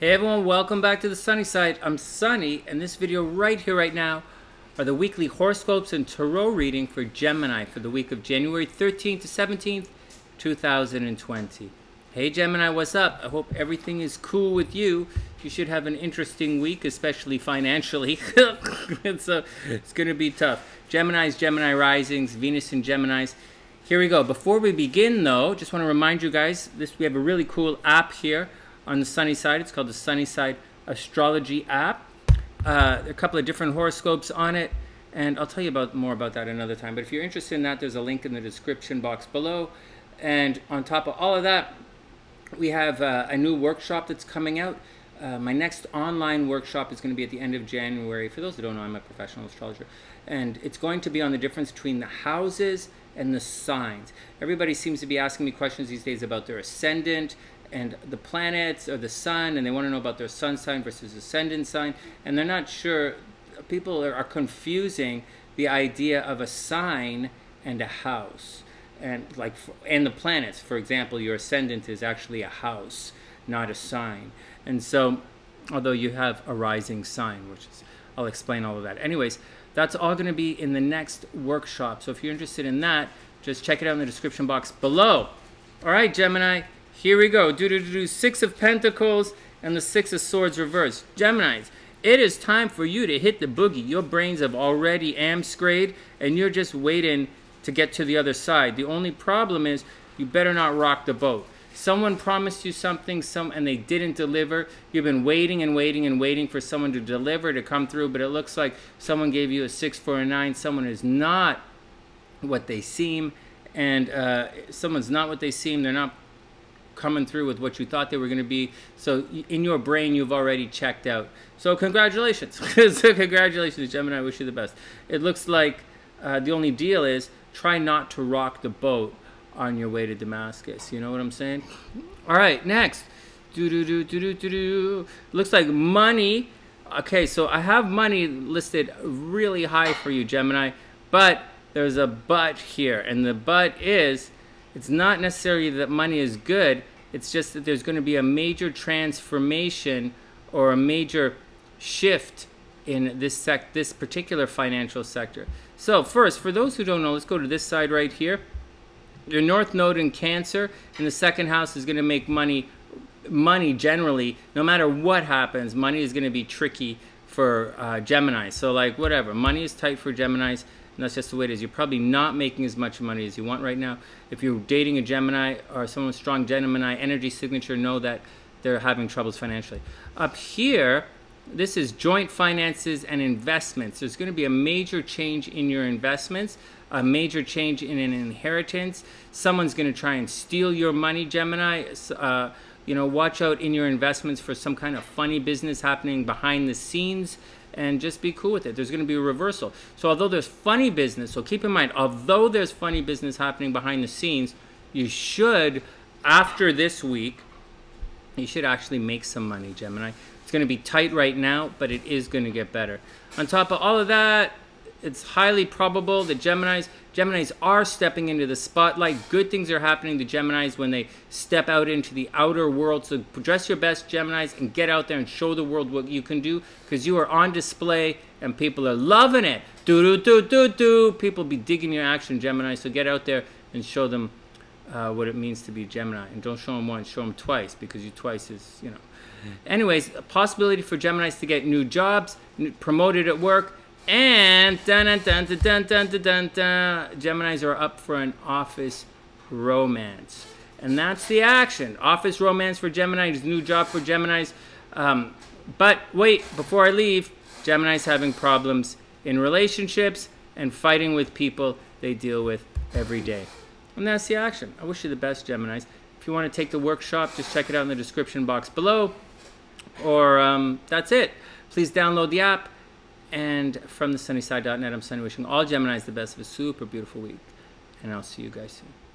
Hey everyone, welcome back to the Sunnyside. I'm Sunny, and this video right here right now are the weekly horoscopes and tarot reading for Gemini for the week of January 13th to 17th, 2020. Hey Gemini, what's up? I hope everything is cool with you. You should have an interesting week, especially financially. It's going to be tough. Geminis, Gemini risings, Venus in Geminis. Here we go. Before we begin though, just want to remind you guys, we have a really cool app here on the Sunnyside. It's called the Sunnyside Astrology App. A couple of different horoscopes on it, and I'll tell you more about that another time. But if you're interested in that, there's a link in the description box below. And on top of all of that, we have a new workshop that's coming out. My next online workshop is going to be at the end of January. For those who don't know, I'm a professional astrologer. And it's going to be on the difference between the houses and the signs. Everybody seems to be asking me questions these days about their ascendant and the planets or the sun, and they want to know about their sun sign versus ascendant sign, and they're not sure. People are confusing the idea of a sign and a house, and the planets. For example, your ascendant is actually a house, not a sign. And so, although you have a rising sign, which is, I'll explain all of that. Anyways, that's all going to be in the next workshop. So if you're interested in that, just check it out in the description box below. All right, Gemini. Here we go. Six of Pentacles and the Six of Swords reversed. Geminis, it is time for you to hit the boogie. Your brains have already amscrayed, and you're just waiting to get to the other side. The only problem is you better not rock the boat. Someone promised you something, and they didn't deliver. You've been waiting and waiting and waiting for someone to deliver, to come through, but it looks like someone gave you a 6, 4, and 9. Someone is not what they seem, and someone's not what they seem. They're not coming through with what you thought they were going to be. So in your brain, you've already checked out. So congratulations. So congratulations, Gemini. I wish you the best. It looks like the only deal is try not to rock the boat on your way to Damascus. You know what I'm saying? All right, next. Looks like money. Okay, so I have money listed really high for you, Gemini, but there's a but here, and the but is it's not necessarily that money is good. It's just that there's going to be a major transformation or a major shift in this particular financial sector. So first, for those who don't know, let's go to this side right here. Your North Node in Cancer in the second house is going to make money generally, no matter what happens. Money is going to be tricky for Gemini. So like whatever, money is tight for Geminis. And that's just the way it is. You're probably not making as much money as you want right now. If you're dating a Gemini or someone with strong Gemini energy signature, know that they're having troubles financially. Up here, this is joint finances and investments. There's going to be a major change in your investments, a major change in an inheritance. Someone's going to try and steal your money, Gemini. You know, watch out in your investments for some kind of funny business happening behind the scenes. And just be cool with it. There's going to be a reversal. So although there's funny business, so keep in mind, although there's funny business happening behind the scenes, you should, after this week, you should actually make some money, Gemini. It's going to be tight right now, but it is going to get better. On top of all of that, it's highly probable that Geminis are stepping into the spotlight. Good things are happening to Geminis when they step out into the outer world. So dress your best, Geminis, and get out there and show the world what you can do, because you are on display and people are loving it. People be digging your action, Gemini. So get out there and show them what it means to be Gemini. And don't show them once, show them twice, because you twice is, you know. Anyways, a possibility for Geminis to get new jobs, promoted at work. And Geminis are up for an office romance. And that's the action. Office romance for Geminis, new job for Geminis. But wait, before I leave, Geminis having problems in relationships and fighting with people they deal with every day. And that's the action. I wish you the best, Geminis. If you want to take the workshop, just check it out in the description box below. Or that's it. Please download the app. And from thesunnyside.net, I'm Sunny wishing all Geminis the best of a super beautiful week. And I'll see you guys soon.